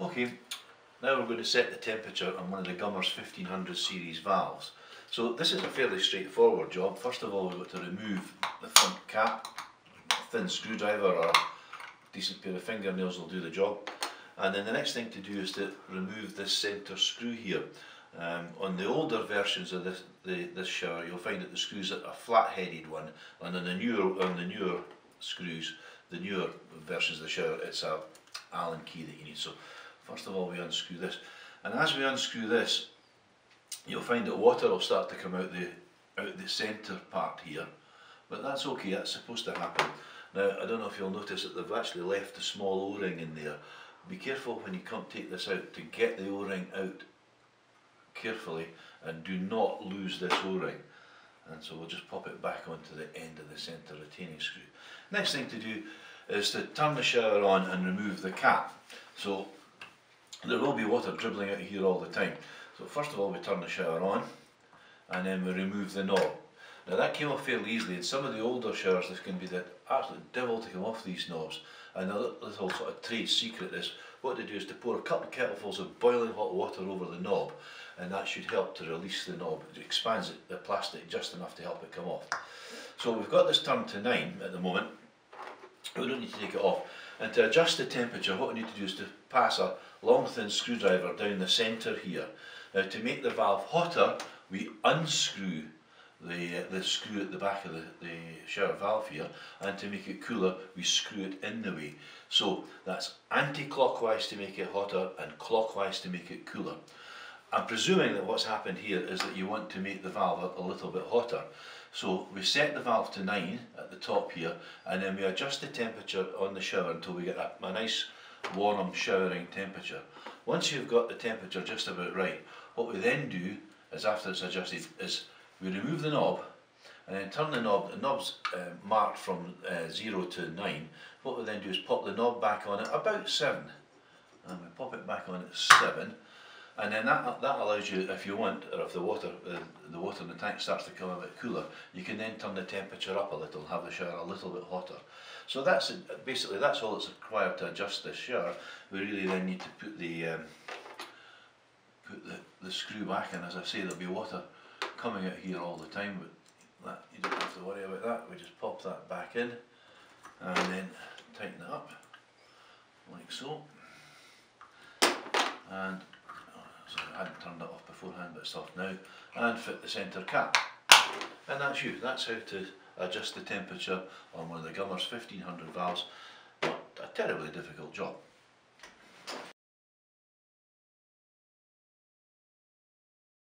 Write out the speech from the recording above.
Okay, now we're going to set the temperature on one of the Gummers 1500 series valves. So this is a fairly straightforward job. First of all, we've got to remove the front cap. A thin screwdriver or a decent pair of fingernails will do the job. And then the next thing to do is to remove this centre screw here. On the older versions of this shower, you'll find that the screws are a flat-headed one, and on the newer screws, the newer versions of the shower, it's a Allen key that you need. So first of all, we unscrew this, and as we unscrew this, you'll find that water will start to come out the centre part here, but that's okay. That's supposed to happen. Now, I don't know if you'll notice that they've actually left a small O-ring in there. Be careful when you come take this out to get the O-ring out carefully, and do not lose this O-ring. And so we'll just pop it back onto the end of the centre retaining screw. Next thing to do is to turn the shower on and remove the cap. So there will be water dribbling out here all the time. So first of all, we turn the shower on and then we remove the knob. Now that came off fairly easily. In some of the older showers, this can be the absolute devil to come off these knobs. And a little sort of trade secret is, what to do is to pour a couple of kettlefuls of boiling hot water over the knob, and that should help to release the knob. It expands the plastic just enough to help it come off. So we've got this turned to 9 at the moment. We don't need to take it off. And to adjust the temperature, what we need to do is to pass a long thin screwdriver down the centre here. Now, to make the valve hotter, we unscrew the screw at the back of the shower valve here, and to make it cooler we screw it in the way. So that's anti-clockwise to make it hotter and clockwise to make it cooler. I'm presuming that what's happened here is that you want to make the valve a little bit hotter. So we set the valve to 9 at the top here, and then we adjust the temperature on the shower until we get a nice warm showering temperature. Once you've got the temperature just about right, what we then do is, after it's adjusted, is we remove the knob and then turn the knob. The knob's marked from 0 to 9. What we then do is pop the knob back on at about 7. And we pop it back on at 7. And then that allows you, if you want, or if the water in the tank starts to come a bit cooler, you can then turn the temperature up a little and have the shower a little bit hotter. So that's basically that's all that's required to adjust this shower. We really then need to put the screw back in. As I say, there'll be water coming out here all the time, but that, you don't have to worry about that. We just pop that back in and then tighten it up like so. And so I hadn't turned it off beforehand, but it's off now. And fit the centre cap. And that's you. That's how to adjust the temperature on one of the Gummers 1500 valves. Not a terribly difficult job.